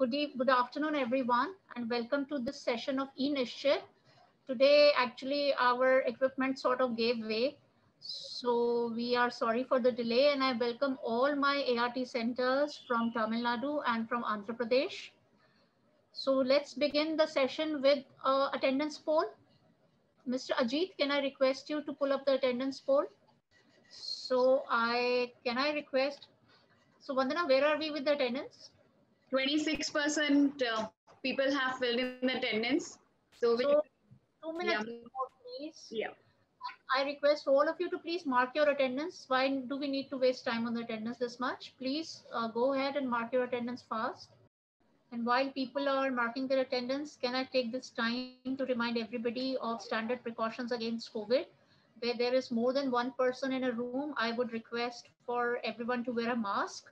Good afternoon, everyone, and welcome to this session of eNishchay. Today, actually, our equipment sort of gave way, so we are sorry for the delay. And I welcome all my ART centers from Tamil Nadu and from Andhra Pradesh. So let's begin the session with attendance poll. Mr. Ajit, can I request you to pull up the attendance poll? So So Vandana, where are we with the attendance? 26% people have filled in the attendance. So 2 minutes more, please. Yeah. I request all of you to please mark your attendance. Why do we need to waste time on the attendance this much? Please go ahead and mark your attendance fast. And while people are marking their attendance, can I take this time to remind everybody of standard precautions against COVID? Where there is more than one person in a room, I would request for everyone to wear a mask.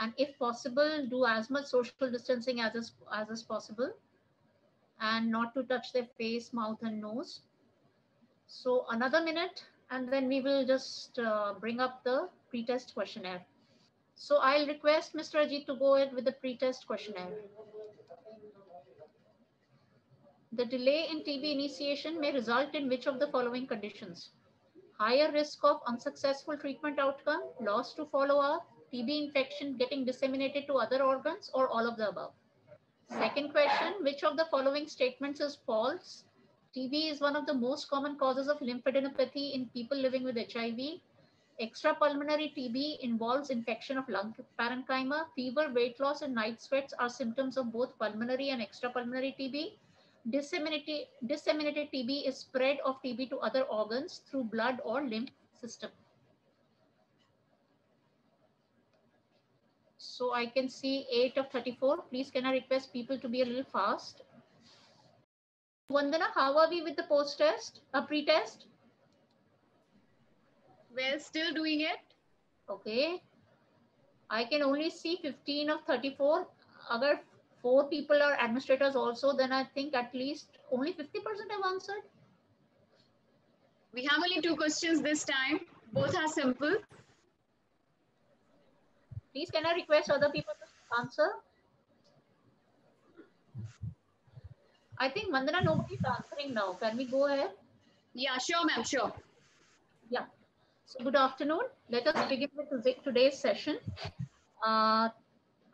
And if possible, do as much social distancing as is possible, and not to touch their face, mouth, and nose. So another minute, and then we will just bring up the pretest questionnaire. So I'll request Mr. Ajit to go ahead with the pretest questionnaire. The delay in TB initiation may result in which of the following conditions? Higher risk of unsuccessful treatment outcome, loss to follow-up, TB infection getting disseminated to other organs, or all of the above. Second question, which of the following statements is false? TB is one of the most common causes of lymphadenopathy in people living with HIV. Extrapulmonary TB involves infection of lung parenchyma. Fever, weight loss, and night sweats are symptoms of both pulmonary and extrapulmonary TB. Disseminated TB is spread of TB to other organs through blood or lymph system. So I can see 8 of 34. Please can I request people to be a little fast. Vandana, how are we with the post-test, pre-test? We're still doing it. Okay. I can only see 15 of 34. Agar 4 people are administrators also, then I think at least only 50% have answered. We have only 2 questions this time. Both are simple. Please, can I request other people to answer? I think Vandana, nobody's answering now. Can we go ahead? Yeah, sure, ma'am, sure. Yeah. So good afternoon. Let us begin with today's session. I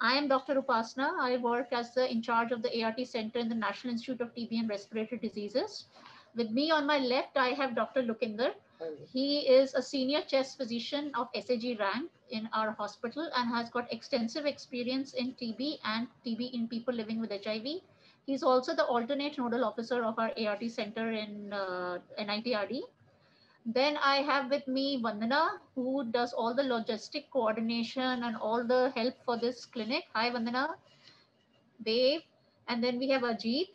am Dr. Upasna. I work as the in charge of the ART Center in the National Institute of TB and Respiratory Diseases. With me on my left, I have Dr. Lokender. He is a senior chest physician of SAG rank in our hospital and has got extensive experience in TB and TB in people living with HIV. He's also the alternate nodal officer of our ART Center in NITRD. Then I have with me Vandana, who does all the logistic coordination and all the help for this clinic. Hi, Vandana. Dave. And then we have Ajit.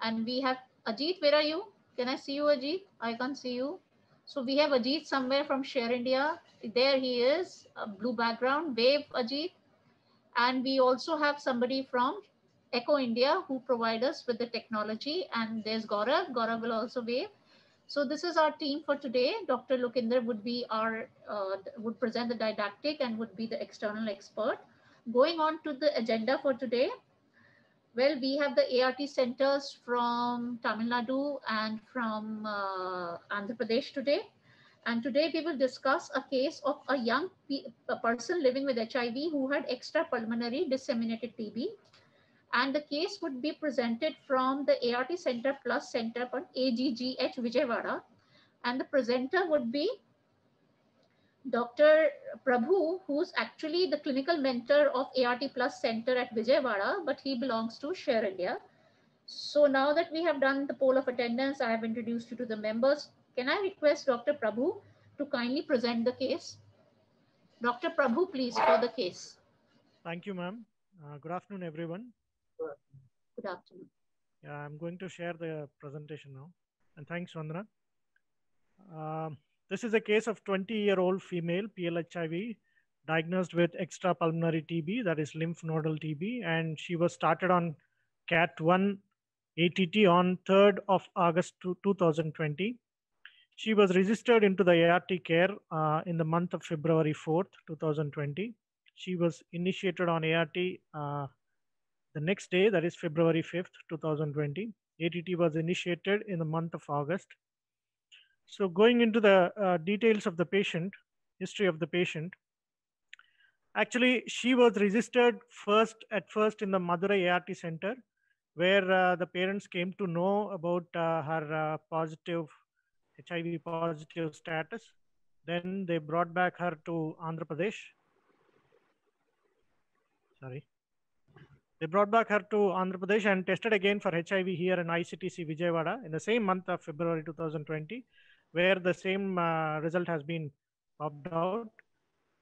And we have Ajit, where are you? Can I see you, Ajit? I can't see you. So we have Ajit somewhere from Share India. There he is, a blue background. Wave, Ajit. And we also have somebody from Echo India who provide us with the technology. And there's Gaurav. Gaurav will also wave. So this is our team for today. Dr. Lokender would be our would present the didactic and would be the external expert. Going on to the agenda for today. Well, we have the ART centers from Tamil Nadu and from Andhra Pradesh today. And today we will discuss a case of a young person living with HIV who had extrapulmonary disseminated TB. And the case would be presented from the ART Center Plus Center on AGGH, Vijayawada. And the presenter would be Dr. Prabhu, who's actually the clinical mentor of ART Plus Center at Vijayawada, but he belongs to Share India. So now that we have done the poll of attendance, I have introduced you to the members. Can I request Dr. Prabhu to kindly present the case? Dr. Prabhu, please, for the case. Thank you, ma'am. Good afternoon, everyone. Good afternoon. Yeah, I'm going to share the presentation now. And thanks, Vandana. This is a case of 20-year-old female, PLHIV, diagnosed with extrapulmonary TB, that is lymph nodal TB. And she was started on CAT1 ATT on 3rd of August 2020. She was registered into the ART care in the month of February 4th, 2020. She was initiated on ART The next day, that is February 5th, 2020, ATT was initiated in the month of August. So going into the details of the patient, history of the patient, actually she was registered at first in the Madurai ART center, where the parents came to know about her positive, HIV positive status. Then they brought back her to Andhra Pradesh. They brought back her to Andhra Pradesh and tested again for HIV here in ICTC Vijayawada in the same month of February 2020, where the same result has been popped out.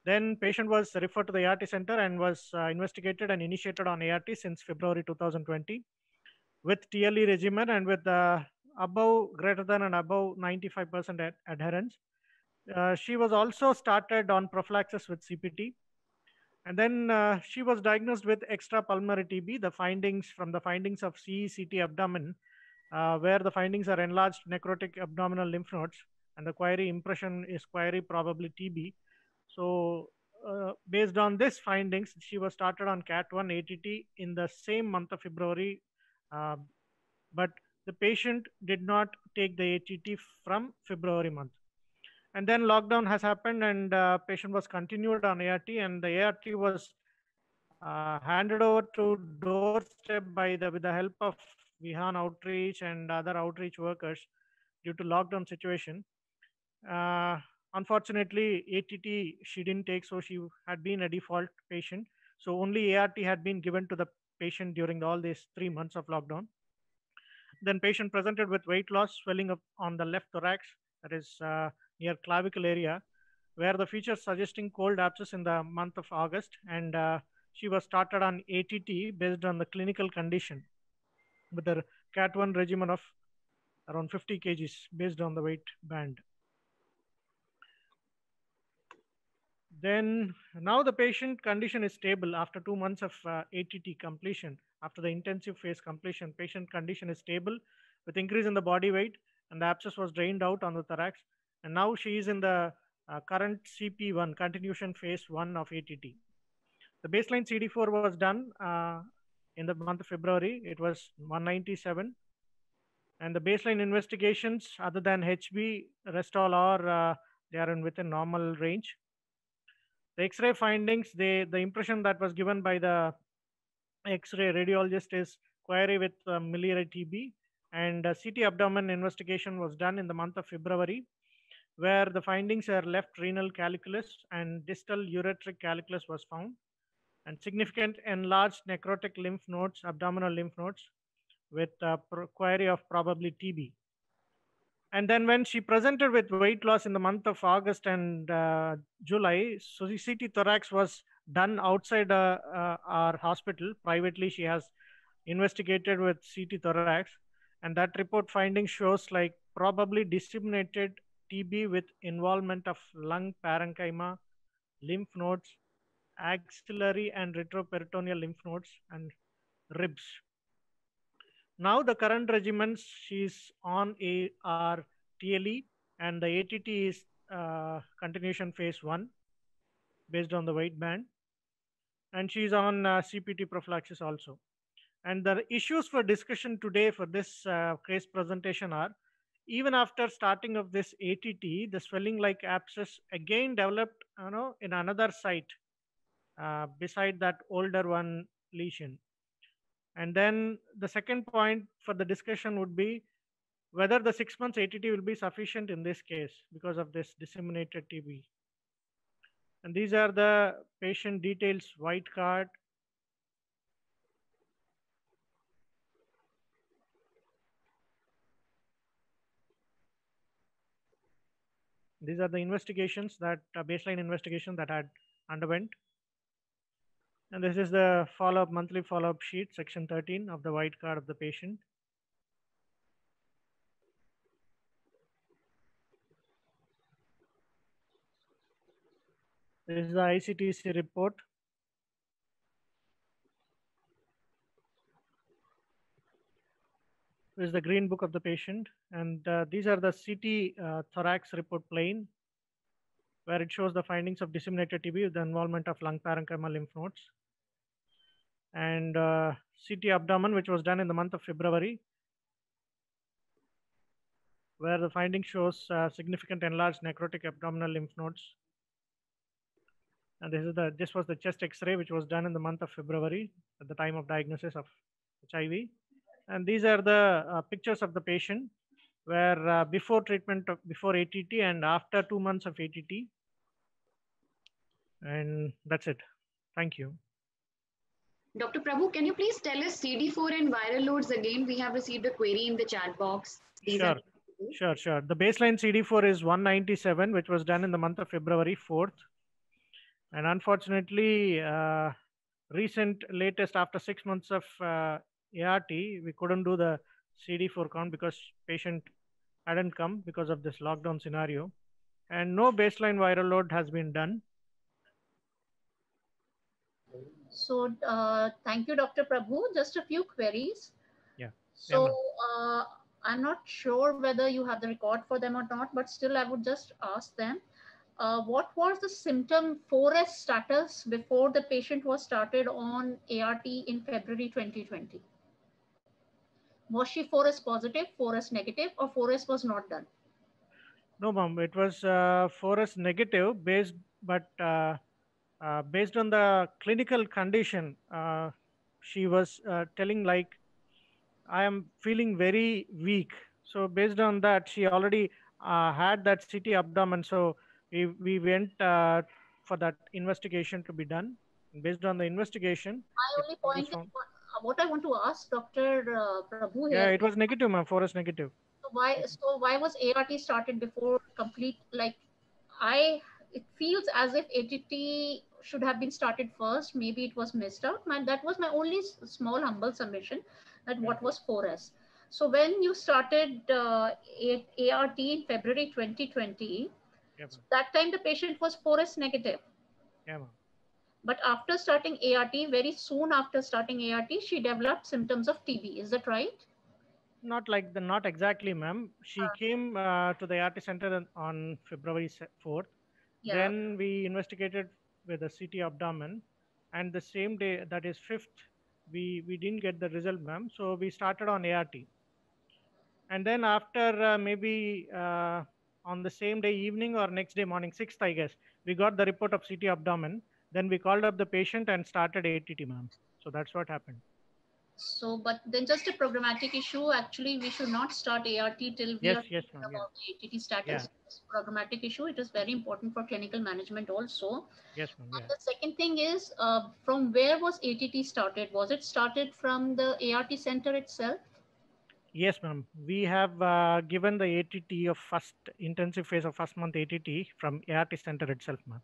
Then patient was referred to the ART center and was investigated and initiated on ART since February 2020 with TLE regimen and with above greater than and above 95% adherence. She was also started on prophylaxis with CPT. And then she was diagnosed with extrapulmonary TB, the findings of CECT abdomen, where the findings are enlarged necrotic abdominal lymph nodes, and the query impression is query probably TB. So based on this findings, she was started on CAT1 ATT in the same month of February, but the patient did not take the ATT from February month. And then lockdown has happened and patient was continued on ART, and the ART was handed over to doorstep with the help of Vihan Outreach and other outreach workers due to lockdown situation. Unfortunately, ATT she didn't take, so she had been a default patient. So only ART had been given to the patient during all these 3 months of lockdown. Then patient presented with weight loss, swelling up on the left thorax, that is near clavicle area, where the features suggesting cold abscess in the month of August, and she was started on ATT based on the clinical condition with the CAT1 regimen of around 50 kgs based on the weight band. Then now the patient condition is stable after 2 months of ATT completion. After the intensive phase completion, patient condition is stable with increase in the body weight, and the abscess was drained out on the thorax. And now she is in the current CP1, continuation phase 1 of ATT. The baseline CD4 was done in the month of February. It was 197. And the baseline investigations other than HB, Restall, or they are within normal range. The X-ray findings, the impression that was given by the X-ray radiologist is query with miliary TB. And CT abdomen investigation was done in the month of February, where the findings are left renal calculus and distal ureteric calculus was found, and significant enlarged necrotic lymph nodes, abdominal lymph nodes, with query of probably TB. And then when she presented with weight loss in the month of August and July, so the CT thorax was done outside our hospital. Privately, she has investigated with CT thorax, and that report finding shows like probably disseminated TB with involvement of lung parenchyma, lymph nodes, axillary and retroperitoneal lymph nodes, and ribs. Now the current regimen, she's on AR TLE, and the ATT is continuation phase 1 based on the weight band, and she's on CPT prophylaxis also. And the issues for discussion today for this case presentation are: even after starting of this ATT, the swelling-like abscess again developed, in another site beside that older one lesion. And then the second point for the discussion would be whether the 6 months ATT will be sufficient in this case because of this disseminated TB. And these are the patient details, white card. These are the investigations that baseline investigation that had underwent. And this is the follow-up, monthly follow-up sheet, section 13 of the white card of the patient. This is the ICTC report. Is the green book of the patient, and these are the CT thorax report plane, where it shows the findings of disseminated TB with the involvement of lung parenchyma lymph nodes. and CT abdomen, which was done in the month of February, where the finding shows significant enlarged necrotic abdominal lymph nodes. And this was the chest X-ray, which was done in the month of February at the time of diagnosis of HIV. And these are the pictures of the patient, where before treatment, before ATT, and after 2 months of ATT. And that's it. Thank you. Dr. Prabhu, can you please tell us CD4 and viral loads again? We have received a query in the chat box. These sure. Sure. The baseline CD4 is 197, which was done in the month of February 4th. And unfortunately, latest after 6 months of ART, we couldn't do the CD4 count because patient hadn't come because of this lockdown scenario. And no baseline viral load has been done. So thank you, Dr. Prabhu. Just a few queries. Yeah. So I'm not sure whether you have the record for them or not, but still I would just ask them. What was the symptom 4S status before the patient was started on ART in February 2020? Was she 4S positive, 4S negative, or 4S was not done? No, ma'am. It was 4S negative, based on the clinical condition, she was telling like, I am feeling very weak. So based on that, she already had that CT abdomen. So we went for that investigation to be done. Based on the investigation. My only point is what I want to ask Dr. Prabhu. Yeah, it was negative, ma'am, 4S negative. So why was ART started before complete, like it feels as if ATT should have been started first. Maybe it was missed out. That was my only small humble submission, that what was 4S. So when you started ART in February 2020, yeah, so that time the patient was 4S negative. Yeah, but after starting ART, very soon after starting ART, she developed symptoms of TB. Is that right? Not exactly, ma'am. She came to the ART center on February 4th. Yeah. Then we investigated with a CT abdomen, and the same day, that is 5th, we didn't get the result, ma'am. So we started on ART, and then after maybe on the same day evening or next day morning, 6th, I guess, we got the report of CT abdomen. Then we called up the patient and started ATT, ma'am. So that's what happened. So, but then just a programmatic issue. Actually, we should not start ART till we are about the ATT status. Yeah. Programmatic issue. It is very important for clinical management also. Yes, ma'am. And the second thing is, from where was ATT started? Was it started from the ART center itself? Yes, ma'am. We have given the ATT of first intensive phase of first month ATT from ART center itself, ma'am.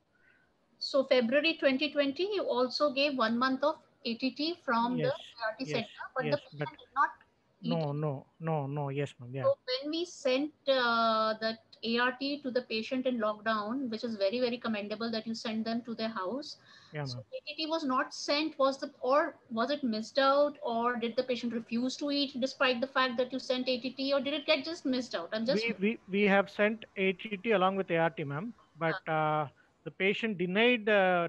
So February 2020, you also gave 1 month of ATT from the ART center, but the patient did not eat. No, yes, ma'am. Yeah. So when we sent that ART to the patient in lockdown, which is very, very commendable that you send them to their house. Yeah, so ATT was not sent, or was it missed out, or did the patient refuse to eat despite the fact that you sent ATT, or did it get just missed out? We have sent ATT along with ART, ma'am, but the patient denied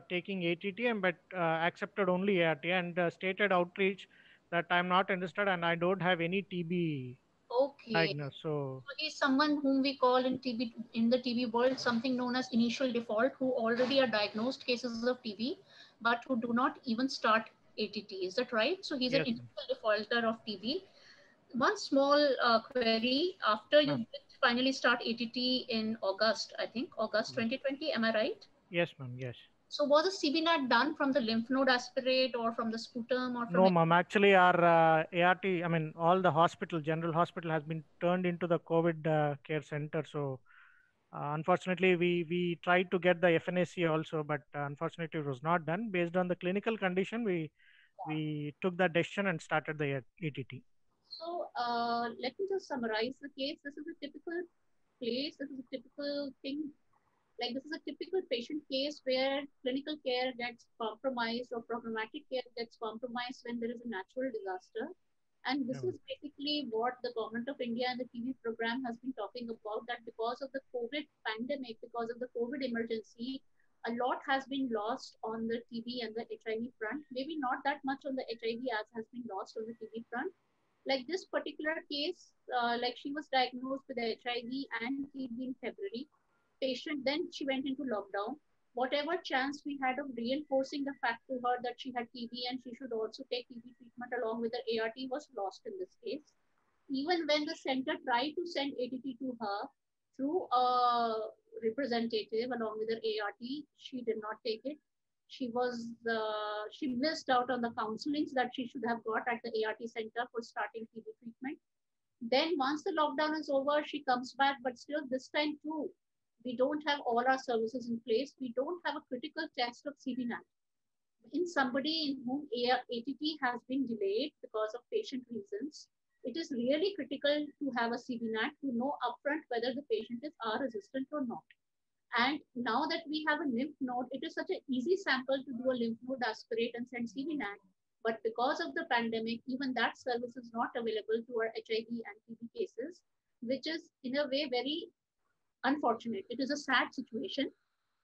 taking ATT, but accepted only ART, and stated outreach that I'm not interested and I don't have any TB. Okay. Diagnosis. So he's someone whom we call in the TB world something known as initial default, who already are diagnosed cases of TB, but who do not even start ATT. Is that right? So he's an initial defaulter of TB. One small query: after you finally start ATT in August, I think, August 2020, am I right? Yes, ma'am, yes. So was the CBNAT done from the lymph node aspirate or from the sputum? Or from no, ma'am, actually our ART, I mean, all the hospital, general hospital has been turned into the COVID care center. So unfortunately, we tried to get the FNAC also, but unfortunately it was not done. Based on the clinical condition, we took that decision and started the ATT. So let me just summarize the case. This is a typical place. This is a typical thing. Like, this is a typical patient case where clinical care gets compromised or programmatic care gets compromised when there is a natural disaster. And this is basically what the government of India and the TB program has been talking about, that because of the COVID pandemic, because of the COVID emergency, a lot has been lost on the TB and the HIV front. Maybe not that much on the HIV as has been lost on the TB front. Like this particular case, like she was diagnosed with HIV and TB in February. Patient, then she went into lockdown. Whatever chance we had of reinforcing the fact to her that she had TB and she should also take TB treatment along with her ART was lost in this case. Even when the center tried to send ATT to her through a representative along with her ART, she did not take it. She missed out on the counselings that she should have got at the ART center for starting TB treatment. Then once the lockdown is over, she comes back, but still this time too, we don't have all our services in place. We don't have a critical test of CBNAT. In somebody in whom ATT has been delayed because of patient reasons, it is really critical to have a CBNAT to know upfront whether the patient is R resistant or not. And now that we have a lymph node, it is such an easy sample to do a lymph node aspirate and send CBNAT. But because of the pandemic, even that service is not available to our HIV and TB cases, which is in a way very unfortunate. It is a sad situation.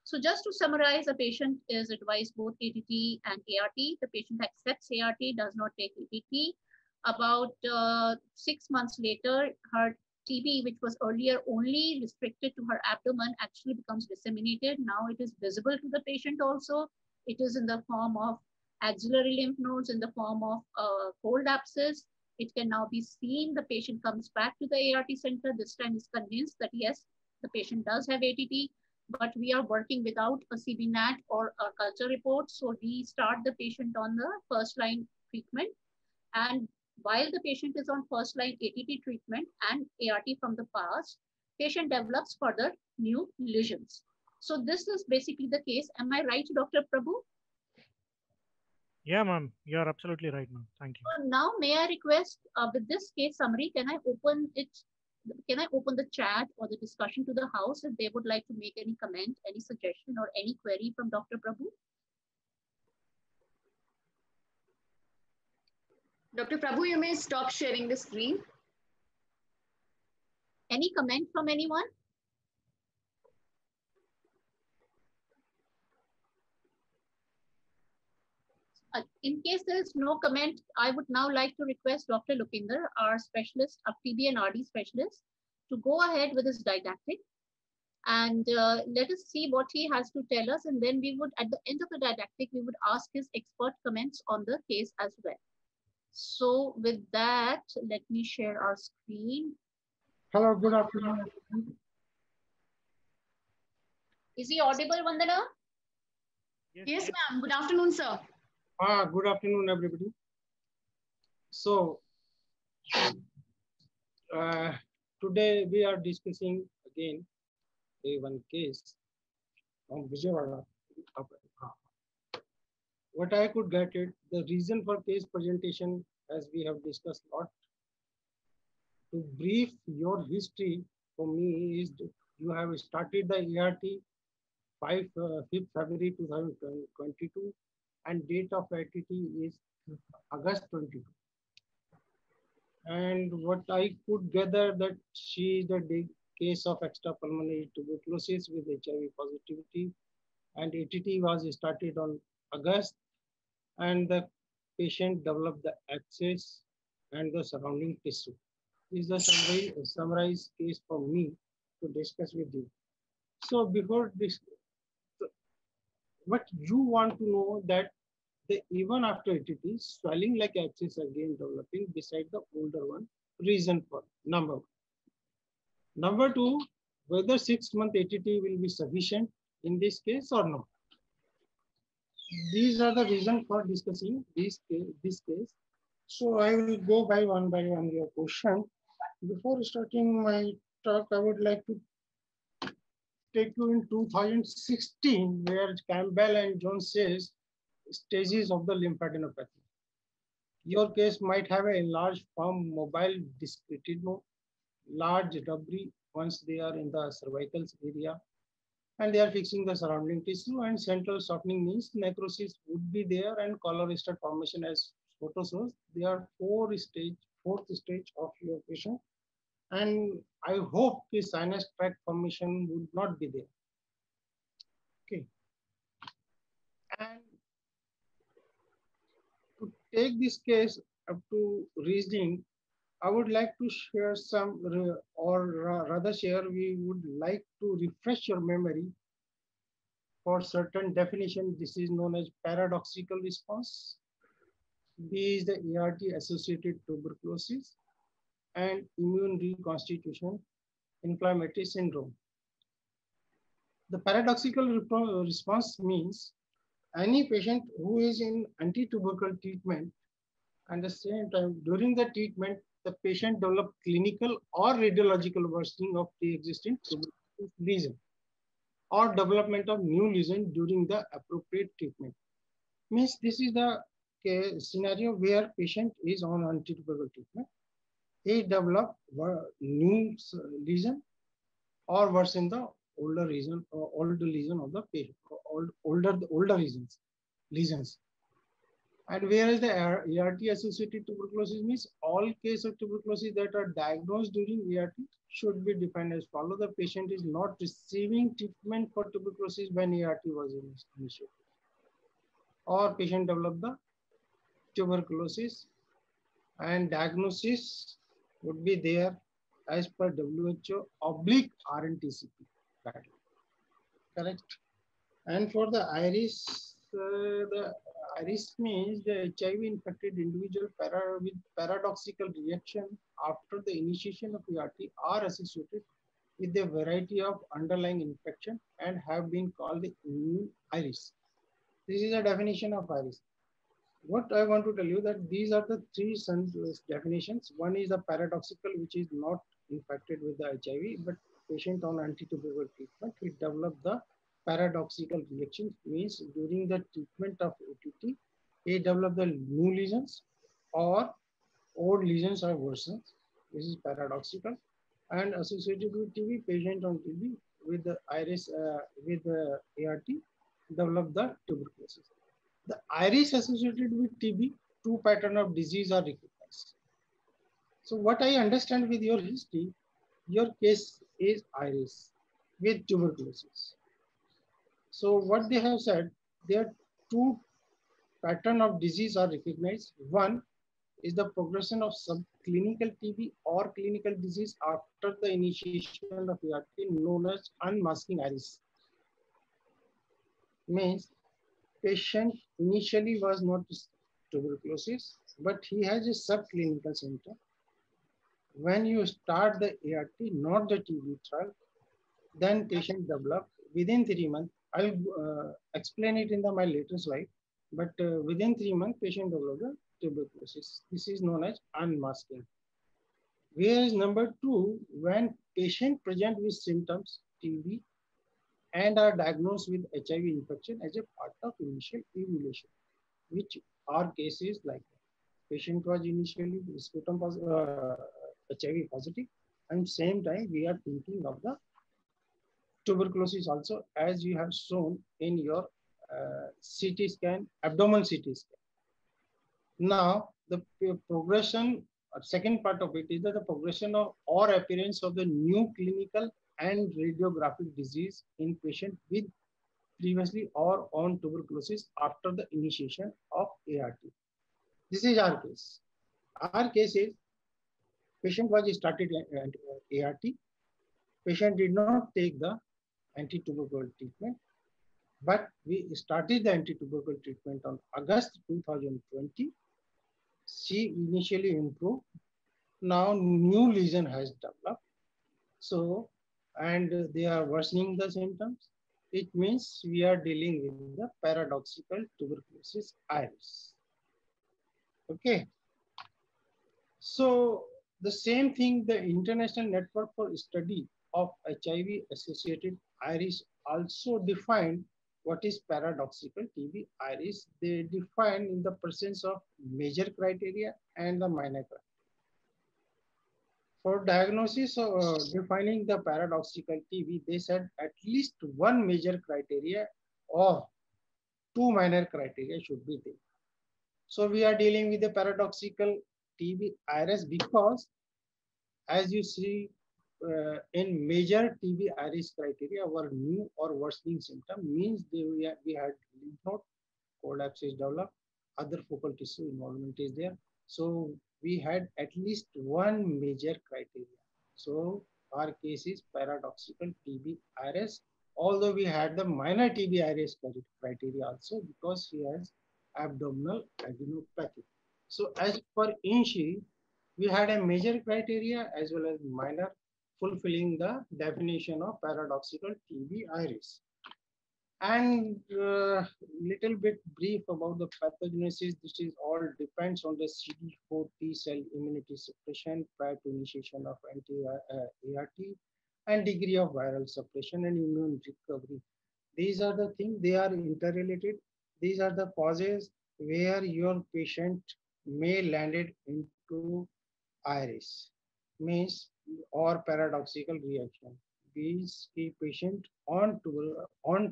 So just to summarize, a patient is advised both ATT and ART. The patient accepts ART, does not take ATT. About 6 months later, her TB, which was earlier only restricted to her abdomen, actually becomes disseminated. Now it is visible to the patient also. It is in the form of axillary lymph nodes, in the form of cold abscess. It can now be seen. The patient comes back to the ART center. This time is convinced that yes, the patient does have ATT, but we are working without a CBNAT or a culture report. So we start the patient on the first line treatment. And while the patient is on first line ATT treatment and ART from the past, patient develops further new lesions. So this is basically the case. Am I right, Dr. Prabhu? Yeah, ma'am. You are absolutely right, ma'am. Thank you. So now may I request with this case summary, can I open it? Can I open the chat or the discussion to the house if they would like to make any comment, any suggestion or any query from Dr. Prabhu? Dr. Prabhu, you may stop sharing the screen. Any comment from anyone? In case there is no comment, I would now like to request Dr. Lokender, our specialist, our TB and RD specialist, to go ahead with his didactic. And let us see what he has to tell us. And then we would, at the end of the didactic, we would ask his expert comments on the case as well. So with that, let me share our screen. Hello, good afternoon. Is he audible, Vandana? Yes, ma'am. Good afternoon, sir. Good afternoon, everybody. So today we are discussing again one case on Vijayawada. What I could get it, the reason for case presentation, as we have discussed a lot, to brief your history for me is you have started the ART 5th February 2022 and date of ATT is August 22. And what I could gather that she is the case of extrapulmonary tuberculosis with HIV positivity and ATT was started on August and the patient developed the abscess and the surrounding tissue. This is a summarized case for me to discuss with you. So before this, what you want to know that the even after ATT, swelling like abscess again developing beside the older one, reason for number one. Number two, whether 6-month ATT will be sufficient in this case or not. These are the reasons for discussing this case. So I will go by one your question. Before starting my talk, I would like to take you in 2016, where Campbell and Jones says stages of the lymphadenopathy. Your case might have a large form, mobile discretino, large rubbery once they are in the cervical area. And they are fixing the surrounding tissue and central softening means necrosis would be there and colorectal formation as photo shows. They are fourth stage of your patient. And I hope the sinus tract formation would not be there. Okay. take this case up to reasoning, I would like to share some, or rather share, we would like to refresh your memory for certain definition. This is known as paradoxical response. B is the ART associated tuberculosis and immune reconstitution inflammatory syndrome. The paradoxical response means any patient who is in anti-tubercle treatment, and the same time during the treatment, the patient develops clinical or radiological worsening of pre-existing tuberculosis lesion or development of new lesion during the appropriate treatment. Means this is the scenario where patient is on anti-tubercle treatment. He develop new lesion or worsen the older lesion, of the patient, older lesions. And whereas the ART-associated tuberculosis means all cases of tuberculosis that are diagnosed during ART should be defined as follows. The patient is not receiving treatment for tuberculosis when ART was initiated, or patient developed the tuberculosis, and diagnosis would be there as per WHO / RNTCP guideline. Correct. And for the IRIS, the IRIS means the HIV-infected individual with paradoxical reaction after the initiation of ART are associated with a variety of underlying infection and have been called the immune IRIS. This is a definition of IRIS. What I want to tell you that these are the three definitions. One is the paradoxical, which is not infected with the HIV, but patient on anti-tubercular treatment, it developed the paradoxical reaction, means during the treatment of ATT, they develop the new lesions or old lesions are worsened. This is paradoxical. And associated with TB, patient on TB with the IRIS, with the ART, develop the tuberculosis. The IRIS associated with TB, two patterns of disease are recognized. So what I understand with your history, your case is IRIS with tuberculosis. So what they have said, there are two patterns of disease are recognized. One is the progression of subclinical TB or clinical disease after the initiation of ART, known as unmasking IRIS. Means patient initially was not tuberculosis, but he has a subclinical symptom. When you start the ART, not the TB trial, then patient develops within 3 months. I'll explain it in my later slide, but within 3 months, patient developed a tuberculosis. This is known as unmasking. Whereas number two, when patient present with symptoms, TB, and are diagnosed with HIV infection as a part of initial evaluation, which are cases like that. Patient was initially sputum HIV positive, and same time we are thinking of the tuberculosis also, as you have shown in your CT scan, abdominal CT scan. Now, the progression, second part of it is that the progression of or appearance of the new clinical and radiographic disease in patient with previously or on tuberculosis after the initiation of ART. This is our case. Our case is patient was started ART. Patient did not take the anti-tubercular treatment, but we started the anti-tubercular treatment on August 2020. She initially improved. Now new lesion has developed. So, and they are worsening the symptoms. It means we are dealing with the paradoxical tuberculosis IRIS. Okay. So the same thing, the International Network for Study of HIV-associated IRIS also defined what is paradoxical TB IRIS. They define in the presence of major criteria and the minor criteria. For diagnosis or defining the paradoxical TB, they said at least one major criteria or two minor criteria should be there. So we are dealing with the paradoxical TB IRIS because, as you see, in major TB IRIS criteria were new or worsening symptom, means we had lymph node collapse is developed, other focal tissue involvement is there. So we had at least one major criteria. So our case is paradoxical TB-IRIS, although we had the minor TB-IRIS criteria also because he has abdominal adenopathy. So as per Inshi, we had a major criteria as well as minor fulfilling the definition of paradoxical TB-IRIS. And little bit brief about the pathogenesis. This is all depends on the CD4 T cell immunity suppression prior to initiation of anti-ART and degree of viral suppression and immune recovery. These are the things, they are interrelated. These are the causes where your patient may landed into IRIS, means or paradoxical reaction. These key patient on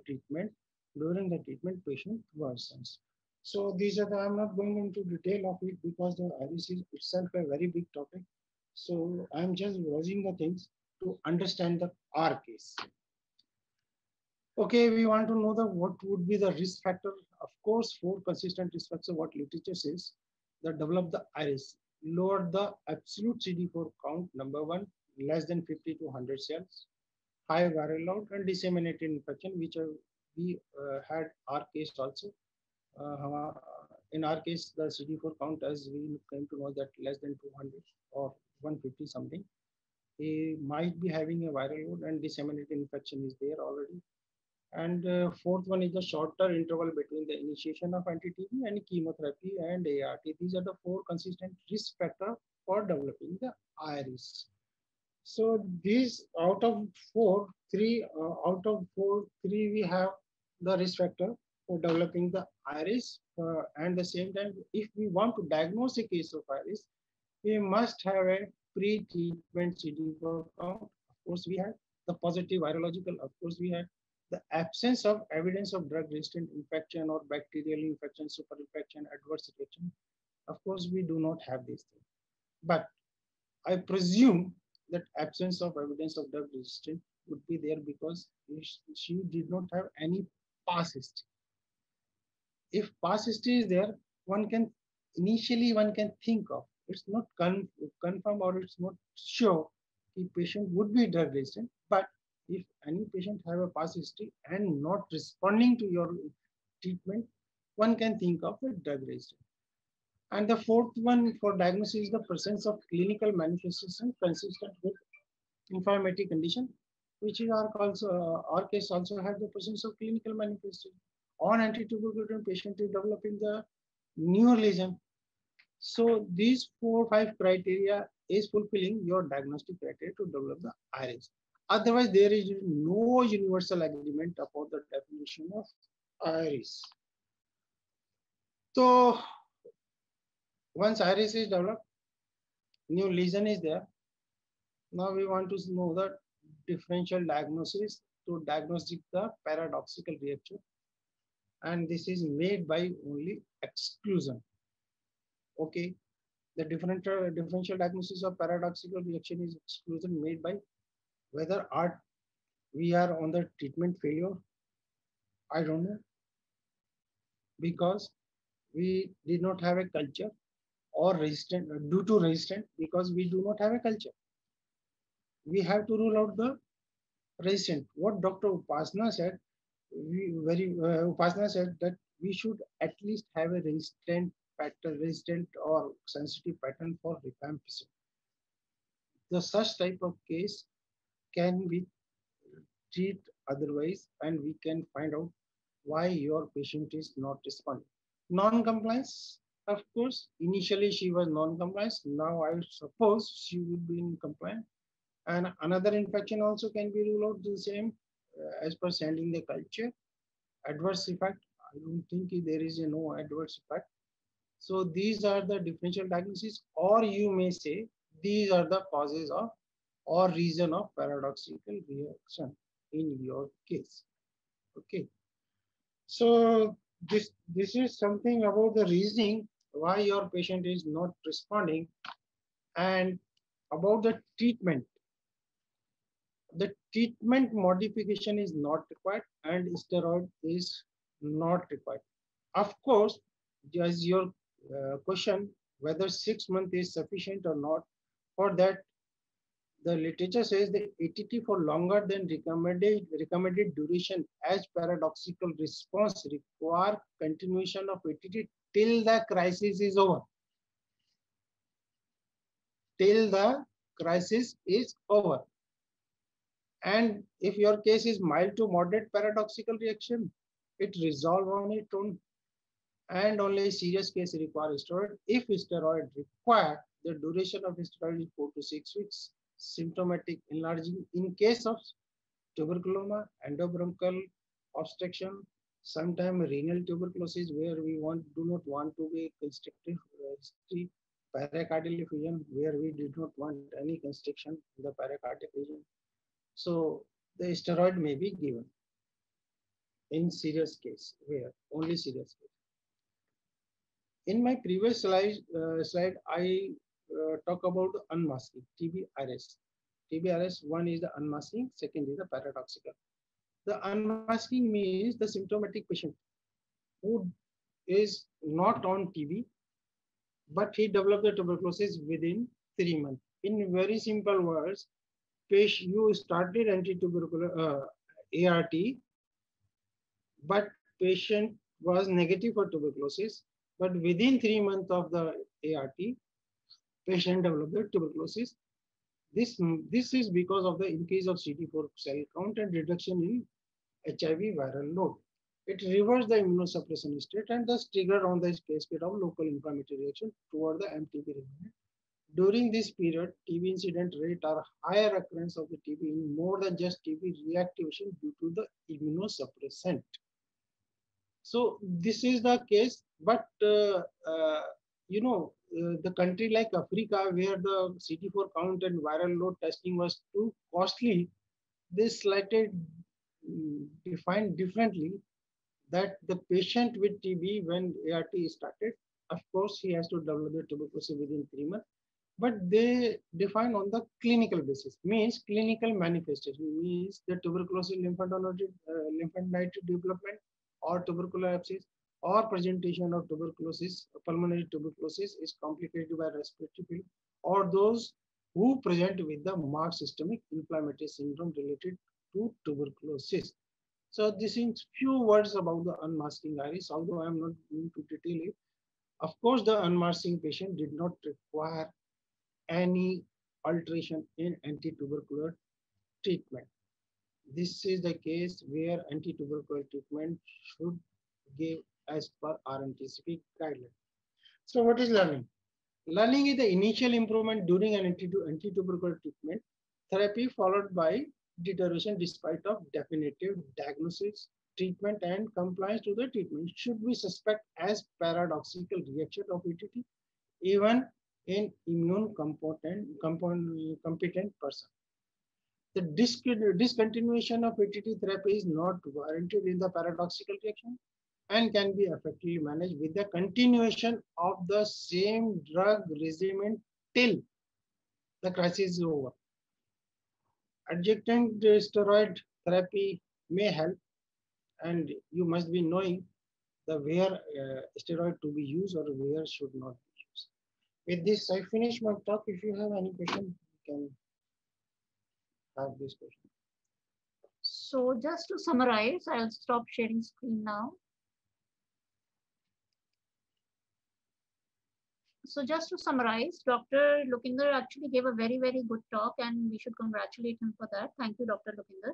treatment, during the treatment patient worsens. So these are the, I'm not going into detail of it because the IRIS is itself a very big topic. So I'm just browsing the things to understand the R case. Okay, we want to know the what would be the risk factor. Of course, 4 consistent risk factors, what literature says, that develop the IRIS. Lower the absolute CD4 count, number 1, less than 50 to 100 cells. High viral load and disseminated infection, which we had our case also. In our case, the CD4 count, as we came to know, that less than 200 or 150 something. He might be having a viral load and disseminated infection is there already. And 4th one is the shorter interval between the initiation of anti-TB and chemotherapy and ART. These are the 4 consistent risk factors for developing the IRIS. So these out of 3 we have the risk factor for developing the IRIS. And the same time, if we want to diagnose a case of IRIS, we must have a pre-treatment CD4 count. Of course, we had the positive virological. Of course, we had the absence of evidence of drug-resistant infection or bacterial infection, superinfection, adverse reaction. Of course, we do not have these things. But I presume that absence of evidence of drug resistance would be there because she did not have any past history. If past history is there, one can think of, it's not confirmed or it's not sure the patient would be drug resistant, but if any patient have a past history and not responding to your treatment, one can think of the drug resistance. And the 4th one for diagnosis is the presence of clinical manifestation consistent with inflammatory condition, which is our case also had the presence of clinical manifestation. On antituberculin patient is developing the neuralism. So these 4 or 5 criteria is fulfilling your diagnostic criteria to develop the IRIS. Otherwise, there is no universal agreement about the definition of IRIS. So once IRIS is developed, new lesion is there. Now we want to know the differential diagnosis to diagnose the paradoxical reaction. And this is made by only exclusion. Okay, the differential diagnosis of paradoxical reaction is exclusion made by whether we are on the treatment failure. I don't know, because we did not have a culture, or resistant due to resistant, because we do not have a culture. We have to rule out the resistant. What Dr. Upasna said, Upasna said that we should at least have a resistant pattern, resistant or sensitive pattern for rifampicin. The such type of case can be treated otherwise, and we can find out why your patient is not responding. Non-compliance. Of course, initially she was non-compliant. Now I suppose she would be in compliance. And another infection also can be ruled out the same as per sending the culture. Adverse effect, I don't think there is no adverse effect. So these are the differential diagnosis, or you may say these are the causes of or reason of paradoxical reaction in your case. Okay. So this is something about the reasoning why your patient is not responding. And about the treatment modification is not required and steroid is not required. Of course, as your question, whether 6 months is sufficient or not. For that, the literature says that ATT for longer than recommended duration as paradoxical response require continuation of ATT till the crisis is over. Till the crisis is over. And if your case is mild to moderate paradoxical reaction, it resolves on its own. And only serious case requires steroid. If steroid required, the duration of steroid is 4 to 6 weeks. Symptomatic enlarging in case of tuberculoma, endobronchial obstruction, sometimes renal tuberculosis, where we do not want to be constrictive history, pericardial effusion, where we did not want any constriction in the pericardial region. So the steroid may be given in serious case, where only serious case. In my previous slide, I talk about unmasking, TB-IRIS. TB-IRIS, one is the unmasking, second is the paradoxical. The unmasking means the symptomatic patient who is not on TB, but he developed the tuberculosis within 3 months. In very simple words, you started anti-tubercular ART, but patient was negative for tuberculosis, but within 3 months of the ART, patient developed the tuberculosis. This is because of the increase of CD4 cell count and reduction in HIV viral load. It reversed the immunosuppression state and thus triggered on the cascade of local inflammatory reaction toward the MTB remnant. During this period, TB incident rate are higher occurrence of the TB in more than just TB reactivation due to the immunosuppressant. So this is the case, but you know, the country like Africa, where the CD4 count and viral load testing was too costly, they slightly defined differently that the patient with TB when ART started, of course, he has to develop the tuberculosis within 3 months, but they define on the clinical basis, means clinical manifestation, means the tuberculosis lymphadenopathy development or tubercular abscess, or presentation of tuberculosis, pulmonary tuberculosis is complicated by respiratory failure, or those who present with the marked systemic inflammatory syndrome related to tuberculosis. So this is few words about the unmasking IRIS, although I am not going to detail it. Of course, the unmasking patient did not require any alteration in anti-tubercular treatment. This is the case where anti-tubercular treatment should give as per RNTCP guideline. So what is learning? Learning is the initial improvement during an anti-tubercular treatment therapy followed by deterioration despite of definitive diagnosis, treatment and compliance to the treatment should be suspect as paradoxical reaction of ATT even in immune competent person. The discontinuation of ATT therapy is not warranted in the paradoxical reaction and can be effectively managed with the continuation of the same drug regimen till the crisis is over. Adjuvant steroid therapy may help, and you must be knowing the where steroid to be used or where should not be used. With this, I finish my talk. If you have any question, you can have this question. So just to summarize, I'll stop sharing screen now. So just to summarize, Dr. Lokender actually gave a very, very good talk, and we should congratulate him for that. Thank you, Dr. Lokender.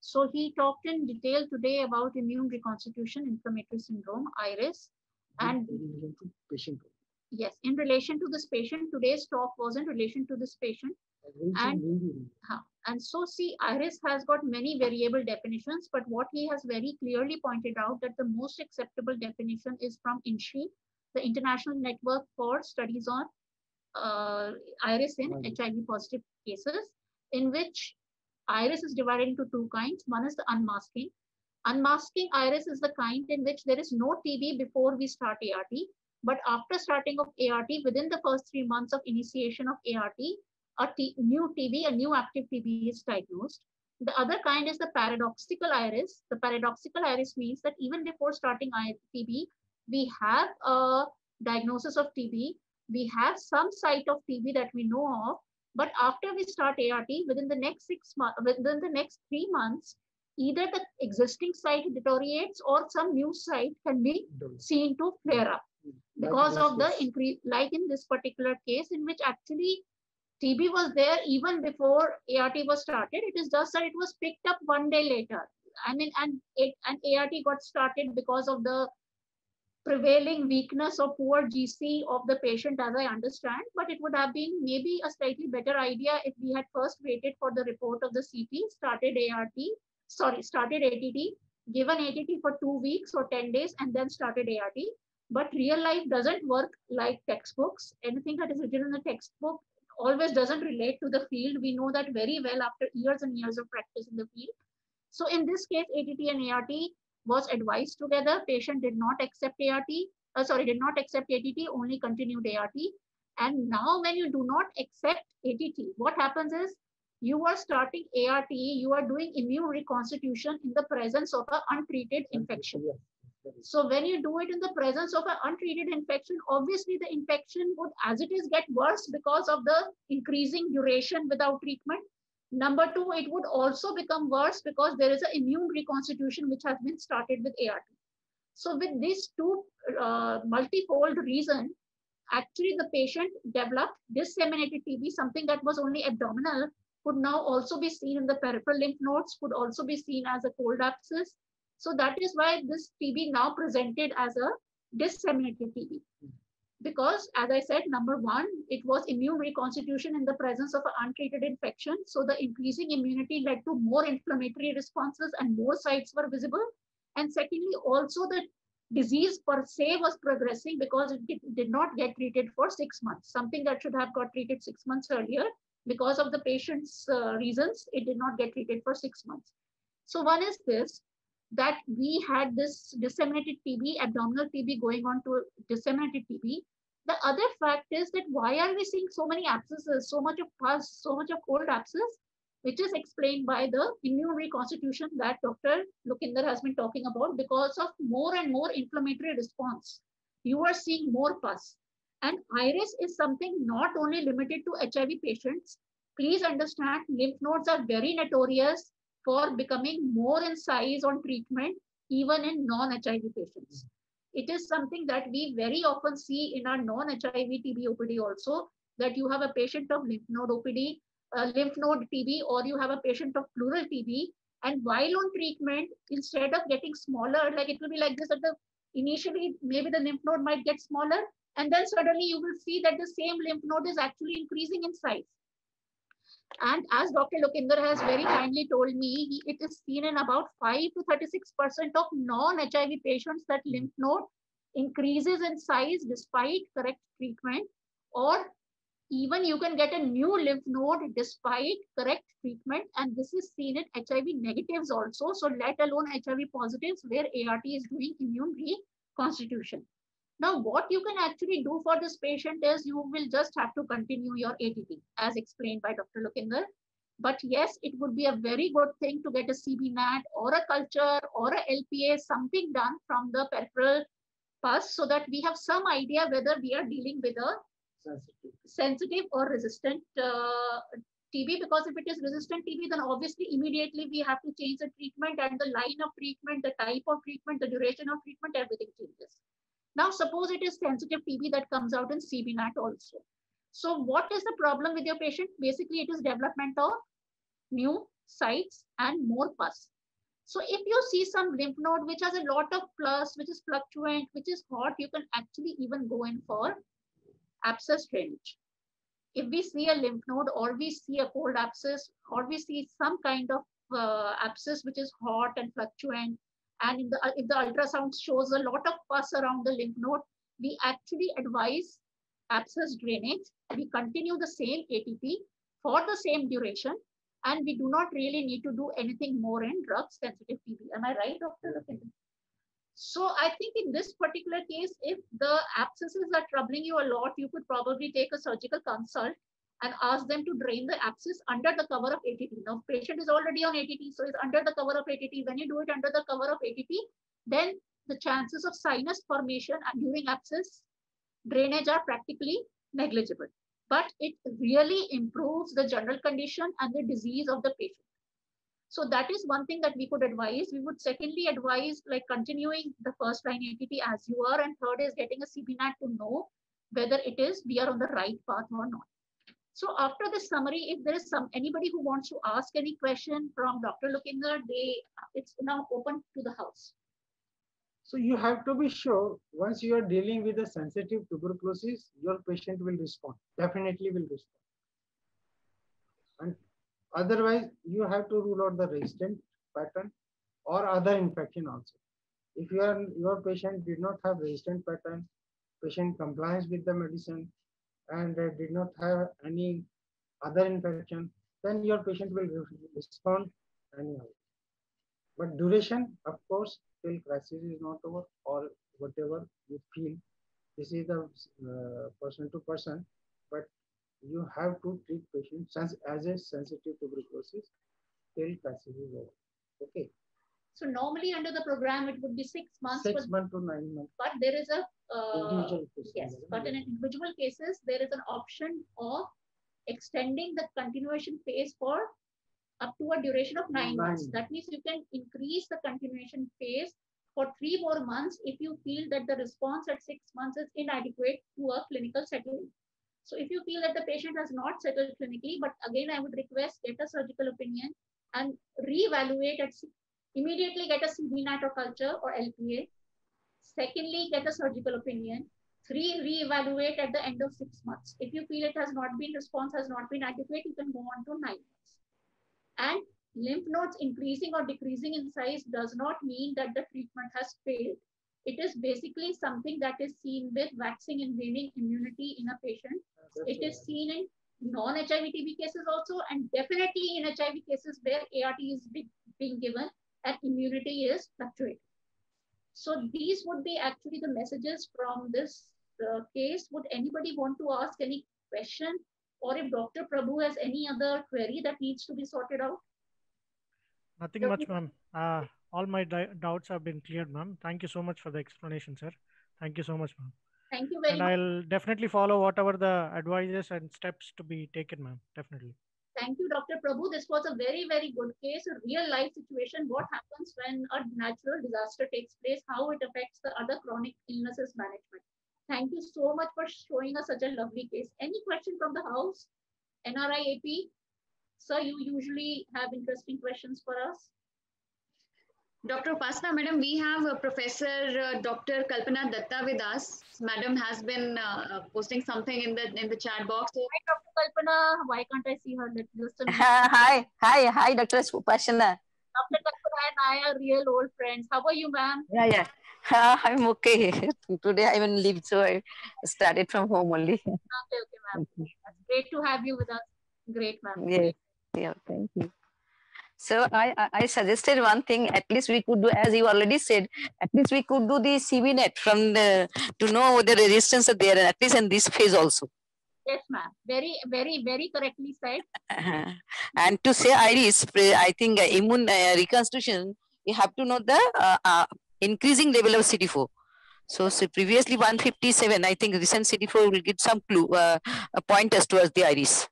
So he talked in detail today about immune reconstitution, inflammatory syndrome, IRIS, and patient. Yes, in relation to this patient, today's talk was in relation to this patient. And so see, IRIS has got many variable definitions, but what he has very clearly pointed out that the most acceptable definition is from Inshi, the International Network for Studies on IRIS in HIV positive cases, in which IRIS is divided into two kinds. One is the unmasking. Unmasking IRIS is the kind in which there is no TB before we start ART, but after starting of ART, within the first 3 months of initiation of ART, a new active TB is diagnosed. The other kind is the paradoxical IRIS. The paradoxical IRIS means that even before starting TB, we have a diagnosis of TB, we have some site of TB that we know of, but after we start ART, within the next 6 months, within the next 3 months, either the existing site deteriorates or some new site can be seen to flare up because of the increase, like in this particular case, in which actually TB was there even before ART was started. It is just that it was picked up 1 day later. I mean, and ART got started because of the prevailing weakness or poor GC of the patient, as I understand. But it would have been maybe a slightly better idea if we had first waited for the report of the CT, started ATT, given ATT for 2 weeks or 10 days, and then started ART. But real life doesn't work like textbooks. Anything that is written in the textbook always doesn't relate to the field. We know that very well after years and years of practice in the field. So in this case, ATT and ART was advised together. Patient did not accept ATT, only continued ART. And now when you do not accept ATT, what happens is you are starting ART, you are doing immune reconstitution in the presence of an untreated infection. So when you do it in the presence of an untreated infection, obviously the infection would as it is get worse because of the increasing duration without treatment. Number two, it would also become worse because there is an immune reconstitution which has been started with ART. So with these two multifold reason, actually the patient developed disseminated TB, something that was only abdominal, could now also be seen in the peripheral lymph nodes, could also be seen as a cold abscess. So that is why this TB now presented as a disseminated TB. Because as I said, number one, it was immune reconstitution in the presence of an untreated infection. So the increasing immunity led to more inflammatory responses and more sites were visible. And secondly, also the disease per se was progressing because it did not get treated for 6 months, something that should have got treated 6 months earlier. Because of the patient's reasons, it did not get treated for 6 months. So one is this, that we had this disseminated TB, abdominal TB going on to disseminated TB. The other fact is that why are we seeing so many abscesses, so much of pus, so much of cold abscess, which is explained by the immune reconstitution that Dr. Lokender has been talking about because of more and more inflammatory response. You are seeing more pus. And IRIS is something not only limited to HIV patients. Please understand, lymph nodes are very notorious for becoming more in size on treatment, even in non-HIV patients. It is something that we very often see in our non-HIV TB OPD also, that you have a patient of lymph node OPD, lymph node TB, or you have a patient of pleural TB. And while on treatment, instead of getting smaller, like it will be like this at the initially, maybe the lymph node might get smaller, and then suddenly you will see that the same lymph node is actually increasing in size. And as Dr. Lokender has very kindly told me, it is seen in about 5 to 36% of non-HIV patients that lymph node increases in size despite correct treatment, or even you can get a new lymph node despite correct treatment. And this is seen in HIV negatives also, so let alone HIV positives where ART is doing immune reconstitution. Now, what you can actually do for this patient is you will just have to continue your ATT as explained by Dr. Lokender. But yes, it would be a very good thing to get a CBNAT or a culture or a LPA, something done from the peripheral pus so that we have some idea whether we are dealing with a sensitive or resistant TB. Because if it is resistant TB, then obviously immediately we have to change the treatment and the line of treatment, the type of treatment, the duration of treatment, everything changes. Now, suppose it is sensitive TB that comes out in CBNAT also. So what is the problem with your patient? Basically, it is development of new sites and more pus. So if you see some lymph node which has a lot of pus, which is fluctuant, which is hot, you can actually even go in for abscess drainage. If we see a lymph node or we see a cold abscess or we see some kind of abscess which is hot and fluctuant, and if the ultrasound shows a lot of pus around the lymph node, we actually advise abscess drainage. We continue the same ATT for the same duration, and we do not really need to do anything more in drug-sensitive TB. Am I right, Dr. Lokender? So I think in this particular case, if the abscesses are troubling you a lot, you could probably take a surgical consult and ask them to drain the abscess under the cover of ATT. Now, patient is already on ATT, so it's under the cover of ATT. When you do it under the cover of ATT, then the chances of sinus formation during abscess drainage are practically negligible, but it really improves the general condition and the disease of the patient. So that is one thing that we could advise. We would secondly advise like continuing the first line ATT as you are, and third is getting a CBNAT to know whether it is we are on the right path or not. So after this summary, if there is anybody who wants to ask any question from Dr. Lokender, it's now open to the house. So you have to be sure once you are dealing with a sensitive tuberculosis, your patient will respond, definitely will respond. And otherwise, you have to rule out the resistant pattern or other infection also. If your patient did not have resistant pattern, patient complies with the medicine, and did not have any other infection, then your patient will respond anyhow. But duration, of course, till crisis is not over or whatever you feel. This is the person to person, but you have to treat patients as a sensitive tuberculosis till crisis is over. Okay. So normally under the program it would be 6 months. 6 months to 9 months. But there is a individual cases. Yes, but in individual cases there is an option of extending the continuation phase for up to a duration of 9 months. That means you can increase the continuation phase for 3 more months if you feel that the response at 6 months is inadequate to a clinical settling. So if you feel that the patient has not settled clinically, but again I would request get a surgical opinion and reevaluate at 6. Immediately get a CBNAT or culture or LPA. Secondly, get a surgical opinion. 3, reevaluate at the end of 6 months. If you feel it has not been, response has not been adequate, you can go on to 9 months. And lymph nodes increasing or decreasing in size does not mean that the treatment has failed. It is basically something that is seen with waxing and waning immunity in a patient. It is seen in non-HIV TB cases also, and definitely in HIV cases where ART is being given and immunity is fluctuating. So these would be actually the messages from this case. Would anybody want to ask any question, or if Dr. Prabhu has any other query that needs to be sorted out? Nothing much, ma'am. All my doubts have been cleared, ma'am. Thank you so much for the explanation, sir. Thank you so much, ma'am. Thank you very much. And I'll definitely follow whatever the advices and steps to be taken, ma'am. Definitely. Thank you, Dr. Prabhu. This was a very, very good case, a real life situation. What happens when a natural disaster takes place, how it affects the other chronic illnesses management. Thank you so much for showing us such a lovely case. Any question from the house? NRI AP, sir, you usually have interesting questions for us. Dr. Upasna, madam, we have Professor Dr. Kalpana Dutta with us. Madam has been posting something in the chat box. So, hi, Dr. Kalpana. Why can't I see her? Hi, Dr. Upasna. Dr. Kalpana and I are real old friends. How are you, ma'am? Yeah. I'm okay. Today I even lived, so I started from home only. Okay, ma'am. Great to have you with us. Great, ma'am. Yeah, thank you. So I suggested one thing, at least we could do, as you already said, at least we could do the CBNAT from the, to know the resistance are there, at least in this phase also. Yes, ma'am. Very, very, very correctly said. And to say IRIS, I think immune reconstitution, you have to know the increasing level of CD4. So previously 157, I think recent CD4 will give some clue, pointers towards the IRIS.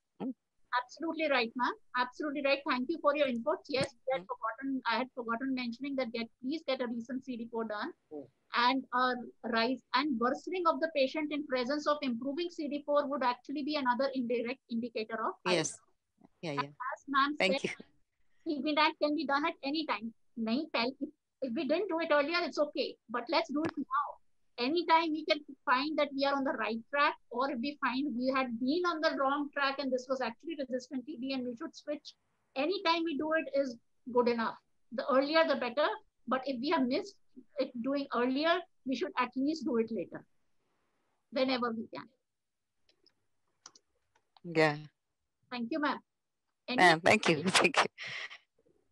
Absolutely right, ma'am. Absolutely right. Thank you for your input. Yes, I had forgotten mentioning that please get a recent CD4 done, and rise and worsening of the patient in presence of improving CD4 would actually be another indirect indicator of IRIS. Yes. Yeah. As ma'am said, CBNAT can be done at any time. If we didn't do it earlier, it's okay. But let's do it now. Anytime we can find that we are on the right track, or if we find we had been on the wrong track and this was actually resistant TB and we should switch, anytime we do it is good enough. The earlier the better, but if we have missed it doing earlier, we should at least do it later, whenever we can. Yeah. Thank you, ma'am. Ma'am, thank you. Thank you.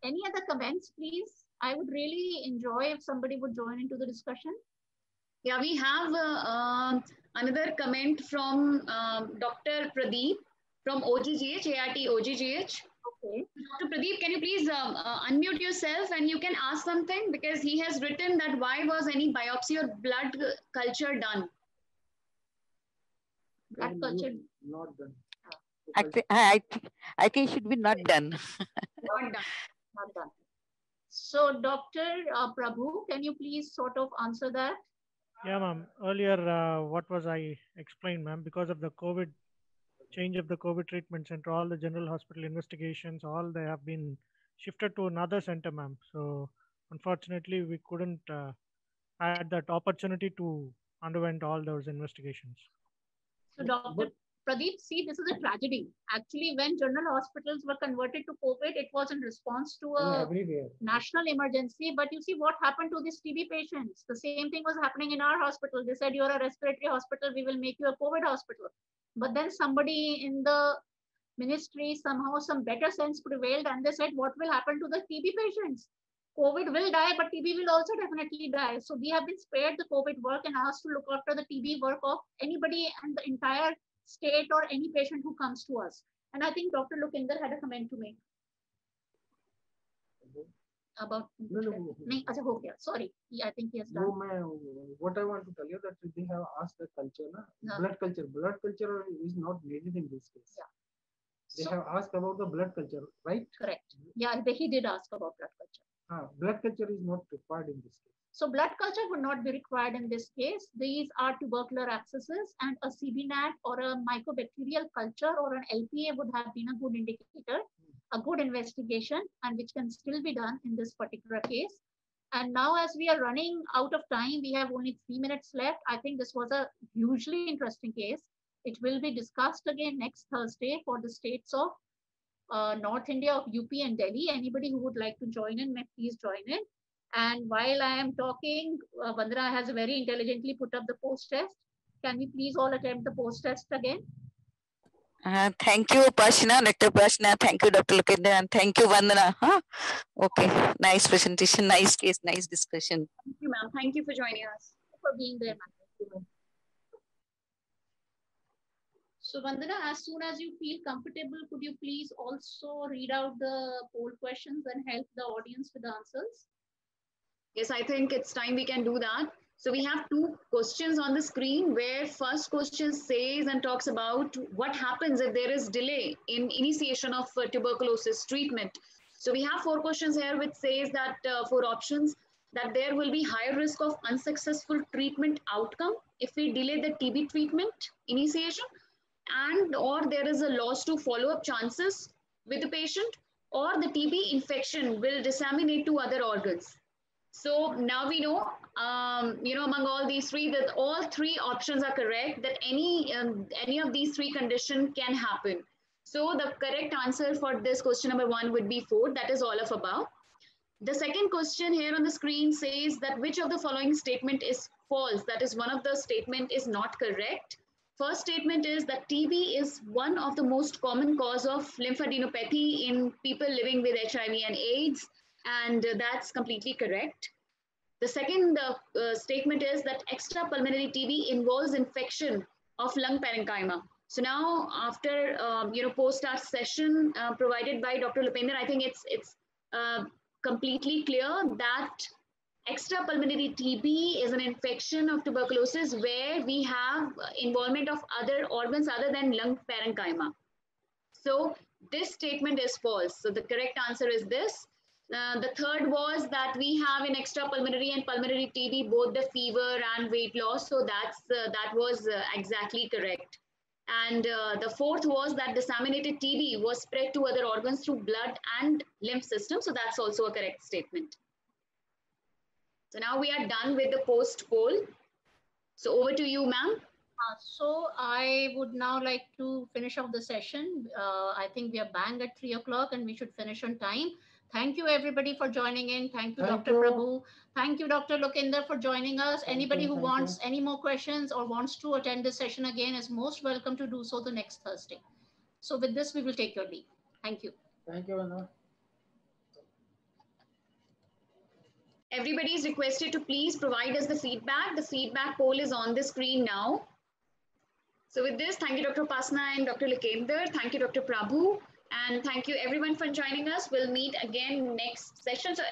Any other comments, please? I would really enjoy if somebody would join into the discussion. Yeah, we have another comment from Dr. Pradeep from OGGH, ART OGGH. Okay. Dr. Pradeep, can you please unmute yourself and you can ask something, because he has written that why was any biopsy or blood culture done? Blood culture not done. I think it should be not done. Not done. Not done. So, Dr. Prabhu, can you please sort of answer that? Yeah, ma'am. Earlier, what was I explained, ma'am? Because of the COVID change of the COVID treatment center, all the general hospital investigations, all they have been shifted to another center, ma'am. So, unfortunately, we couldn't had that opportunity to underwent all those investigations. So, Dr. Pradeep, see, this is a tragedy. Actually, when general hospitals were converted to COVID, it was in response to a national emergency. But you see what happened to these TB patients. The same thing was happening in our hospital. They said, you're a respiratory hospital, we will make you a COVID hospital. But then somebody in the ministry, somehow some better sense prevailed, and they said, what will happen to the TB patients? COVID will die, but TB will also definitely die. So we have been spared the COVID work and asked to look after the TB work of anybody and the entire state or any patient who comes to us. And I think Dr. Lokender had a comment to make. About sorry, I think he has done. No, what I want to tell you that they have asked the culture, no. Blood culture is not needed in this case. Yeah. They have asked about the blood culture, right? Correct. Yeah, he did ask about blood culture. Blood culture is not required in this case. So blood culture would not be required in this case. These are tubercular abscesses, and a CBNAT or a mycobacterial culture or an LPA would have been a good indicator, a good investigation, and which can still be done in this particular case. And now as we are running out of time, we have only 3 minutes left. I think this was a hugely interesting case. It will be discussed again next Thursday for the states of North India of UP and Delhi. Anybody who would like to join in, may please join in. And while I am talking, Vandana has very intelligently put up the post-test. Can we please all attempt the post-test again? Thank you, Upasna, Dr. Upasna. Thank you, Dr. Lokender. And thank you, Vandana. Huh? Okay, nice presentation, nice case, nice discussion. Thank you, ma'am. Thank you for joining us. Thank you for being there, ma'am. So, Vandana, as soon as you feel comfortable, could you please also read out the poll questions and help the audience with the answers? Yes, I think it's time we can do that. So we have two questions on the screen where first question says and talks about what happens if there is delay in initiation of tuberculosis treatment. So we have four questions here which says that four options that there will be higher risk of unsuccessful treatment outcome if we delay the TB treatment initiation, and or there is a loss to follow-up chances with the patient, or the TB infection will disseminate to other organs. So now we know, among all these three, that all three options are correct, that any of these three conditions can happen. So the correct answer for this question number one would be 4. That is all of above. The second question here on the screen says that which of the following statement is false? That is, one of the statement is not correct. First statement is that TB is one of the most common cause of lymphadenopathy in people living with HIV and AIDS. And that's completely correct. The second statement is that extrapulmonary TB involves infection of lung parenchyma. So now after, post our session provided by Dr. Lokender, I think it's completely clear that extrapulmonary TB is an infection of tuberculosis where we have involvement of other organs other than lung parenchyma. So this statement is false. So the correct answer is this. The third was that we have in extrapulmonary and pulmonary TB both the fever and weight loss. So that was exactly correct. And the fourth was that disseminated TB was spread to other organs through blood and lymph system. So that's also a correct statement. So now we are done with the post poll. So over to you, ma'am. So I would now like to finish off the session. I think we are banged at 3 o'clock and we should finish on time. Thank you everybody for joining in. Thank you, Dr. Prabhu. Thank you, Dr. Lokender, for joining us. Anybody who wants any more questions or wants to attend this session again is most welcome to do so the next Thursday. So with this, we will take your leave. Thank you. Thank you, Anna. Everybody is requested to please provide us the feedback. The feedback poll is on the screen now. So with this, thank you, Dr. Upasna and Dr. Lokender. Thank you, Dr. Prabhu. And thank you everyone for joining us. We'll meet again next session, so,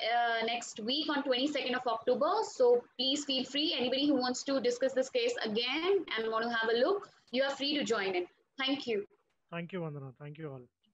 next week on 22nd of October. So please feel free. Anybody who wants to discuss this case again and want to have a look, you are free to join in. Thank you. Thank you, Vandana. Thank you all.